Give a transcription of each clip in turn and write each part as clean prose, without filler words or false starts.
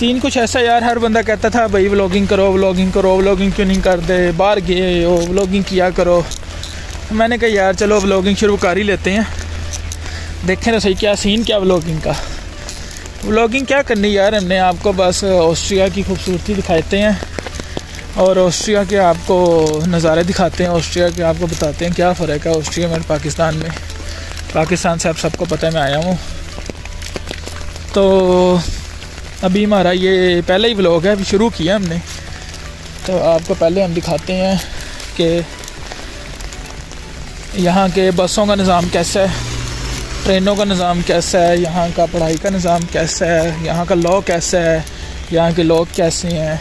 Scene कुछ ऐसा यार, हर बंदा कहता था भाई व्लॉगिंग करो व्लॉगिंग करो, व्लॉगिंग क्यों नहीं करते, बाहर गए हो व्लॉगिंग किया करो। मैंने कहा यार चलो व्लॉगिंग शुरू कर ही लेते हैं, देखें ना सही क्या सीन क्या व्लॉगिंग का। व्लॉगिंग क्या करनी यार, हमने आपको बस ऑस्ट्रिया की खूबसूरती दिखाते हैं और ऑस्ट्रिया के आपको नज़ारे दिखाते हैं, ऑस्ट्रिया के आपको बताते हैं क्या फ़र्क है ऑस्ट्रिया में और पाकिस्तान में। पाकिस्तान से आप सबको पता है मैं आया हूँ, तो अभी हमारा ये पहला ही व्लॉग है, अभी शुरू किया हमने। तो आपको पहले हम दिखाते हैं कि यहाँ के बसों का निज़ाम कैसा है, ट्रेनों का निज़ाम कैसा है, यहाँ का पढ़ाई का निज़ाम कैसा है, यहाँ का लॉ कैसा है, यहाँ के लोग कैसे हैं,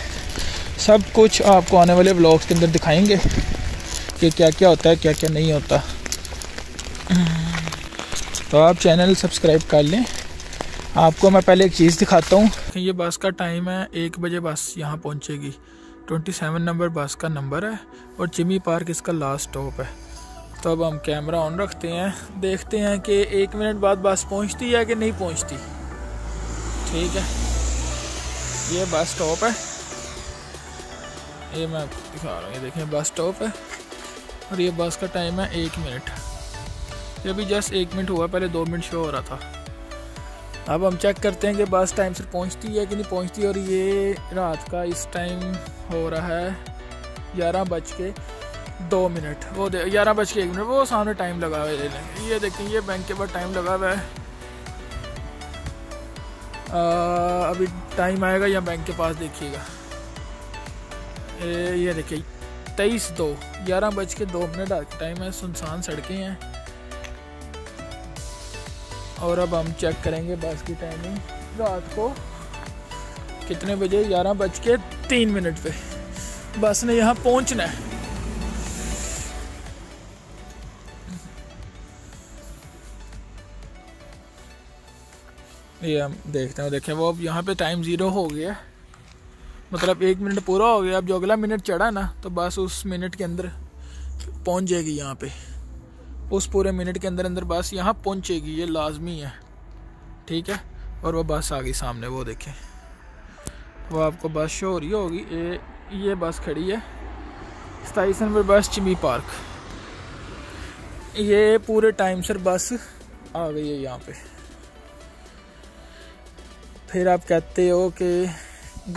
सब कुछ आपको आने वाले व्लॉग्स के अंदर दिखाएंगे कि क्या क्या होता है क्या क्या नहीं होता। तो आप चैनल सब्सक्राइब कर लें। आपको मैं पहले एक चीज़ दिखाता हूँ, ये बस का टाइम है, 1 बजे बस यहाँ पहुँचेगी। 27 नंबर बस का नंबर है और चिमी पार्क इसका लास्ट स्टॉप है। तो अब हम कैमरा ऑन रखते हैं, देखते हैं कि 1 मिनट बाद बस पहुँचती है कि नहीं पहुँचती। ठीक है, ये बस स्टॉप है, ये मैं आपको दिखा रहा हूँ, ये देखें बस स्टॉप है और ये बस का टाइम है 1 मिनट। ये भी जस्ट 1 मिनट हुआ, पहले 2 मिनट शो हो रहा था। अब हम चेक करते हैं कि बस टाइम से पहुँचती है कि नहीं पहुँचती। और ये रात का इस टाइम हो रहा है 11 बज के 2 मिनट, वो 11 बज के 1 मिनट, वो सामने टाइम लगा हुआ है, ये देखें ये बैंक के बाद टाइम लगा हुआ है। अभी टाइम आएगा या बैंक के पास देखिएगा, ये देखिए 23/2, 11 बज के 2 मिनट टाइम है, सुनसान सड़कें हैं। और अब हम चेक करेंगे बस की टाइमिंग रात को कितने बजे, 11 बज के 3 मिनट पे बस ने यहाँ पहुँचना है। ये हम देखते हैं, देखें वो अब यहाँ पे टाइम 0 हो गया, मतलब 1 मिनट पूरा हो गया। अब जो अगला मिनट चढ़ा ना तो बस उस मिनट के अंदर पहुंच जाएगी यहाँ पे, उस पूरे मिनट के अंदर अंदर बस यहाँ पहुंचेगी, ये लाजमी है। ठीक है, और वो बस आ गई सामने, वो देखें वो आपको बस शो हो रही होगी। ये बस खड़ी है 27 नंबर बस चिमी पार्क, ये पूरे टाइम सर बस आ गई है यहाँ पे। फिर आप कहते हो कि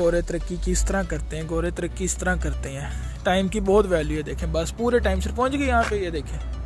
गोरे तरक्की की इस तरह करते हैं, गोरे तरक्की इस तरह करते हैं, टाइम की बहुत वैल्यू है। देखें बस पूरे टाइम से पहुंच गई यहाँ पे, ये देखें।